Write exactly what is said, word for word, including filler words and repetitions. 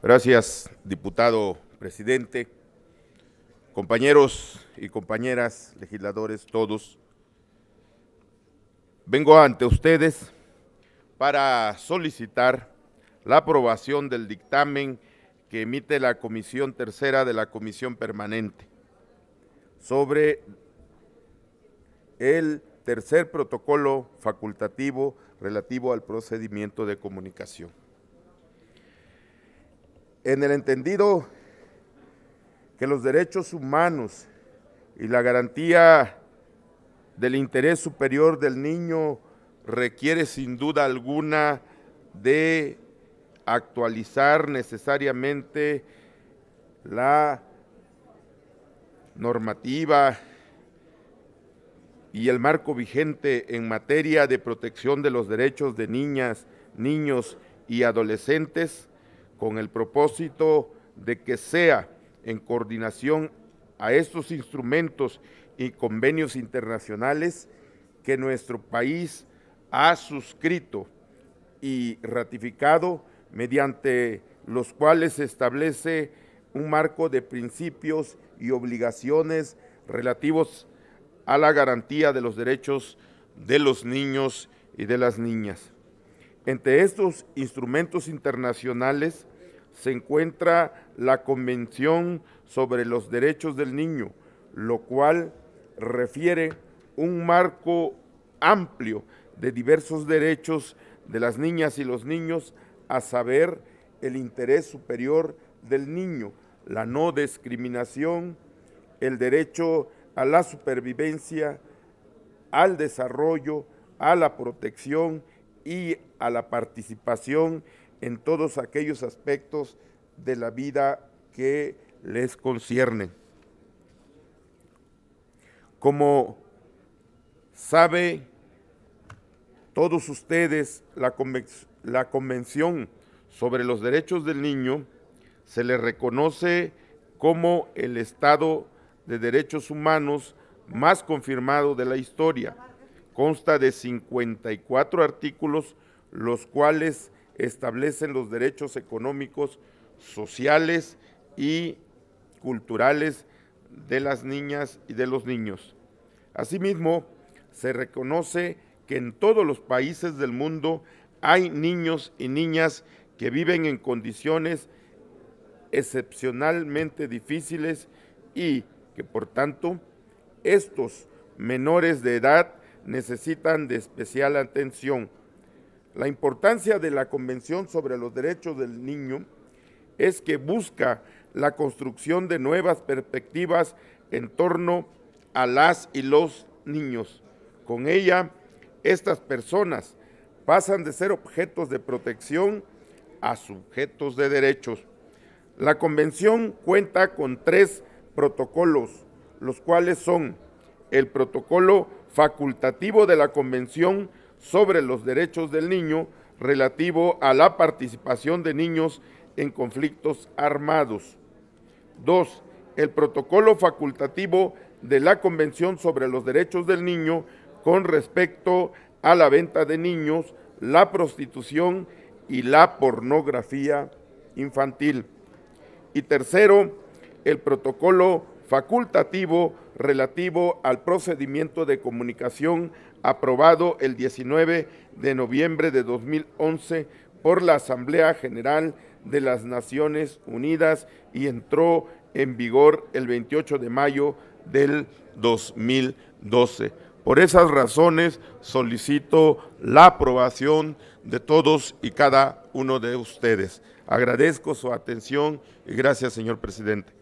Gracias, diputado presidente, compañeros y compañeras, legisladores todos. Vengo ante ustedes para solicitar la aprobación del dictamen que emite la Comisión Tercera de la Comisión Permanente sobre el tercer protocolo facultativo relativo al procedimiento de comunicación. En el entendido que los derechos humanos y la garantía del interés superior del niño requiere sin duda alguna de actualizar necesariamente la normativa y el marco vigente en materia de protección de los derechos de niñas, niños y adolescentes, con el propósito de que sea en coordinación a estos instrumentos y convenios internacionales que nuestro país ha suscrito y ratificado, mediante los cuales se establece un marco de principios y obligaciones relativos a la garantía de los derechos de los niños y de las niñas. Entre estos instrumentos internacionales se encuentra la Convención sobre los Derechos del Niño, lo cual refiere un marco amplio de diversos derechos de las niñas y los niños, a saber, el interés superior del niño, la no discriminación, el derecho a la supervivencia, al desarrollo, a la protección y a la participación en todos aquellos aspectos de la vida que les conciernen. Como sabe todos ustedes, la convención La Convención sobre los Derechos del Niño se le reconoce como el Estado de Derechos Humanos más confirmado de la historia. Consta de cincuenta y cuatro artículos, los cuales establecen los derechos económicos, sociales y culturales de las niñas y de los niños. Asimismo, se reconoce que en todos los países del mundo hay niños y niñas que viven en condiciones excepcionalmente difíciles y que, por tanto, estos menores de edad necesitan de especial atención. La importancia de la Convención sobre los Derechos del Niño es que busca la construcción de nuevas perspectivas en torno a las y los niños. Con ella, estas personas pasan de ser objetos de protección a sujetos de derechos. La Convención cuenta con tres protocolos, los cuales son el protocolo facultativo de la Convención sobre los Derechos del Niño relativo a la participación de niños en conflictos armados. Dos, el protocolo facultativo de la Convención sobre los Derechos del Niño con respecto a a la venta de niños, la prostitución y la pornografía infantil. Y tercero, el protocolo facultativo relativo al procedimiento de comunicación aprobado el diecinueve de noviembre de dos mil once por la Asamblea General de las Naciones Unidas y entró en vigor el veintiocho de mayo del dos mil doce. Por esas razones solicito la aprobación de todos y cada uno de ustedes. Agradezco su atención y gracias, señor presidente.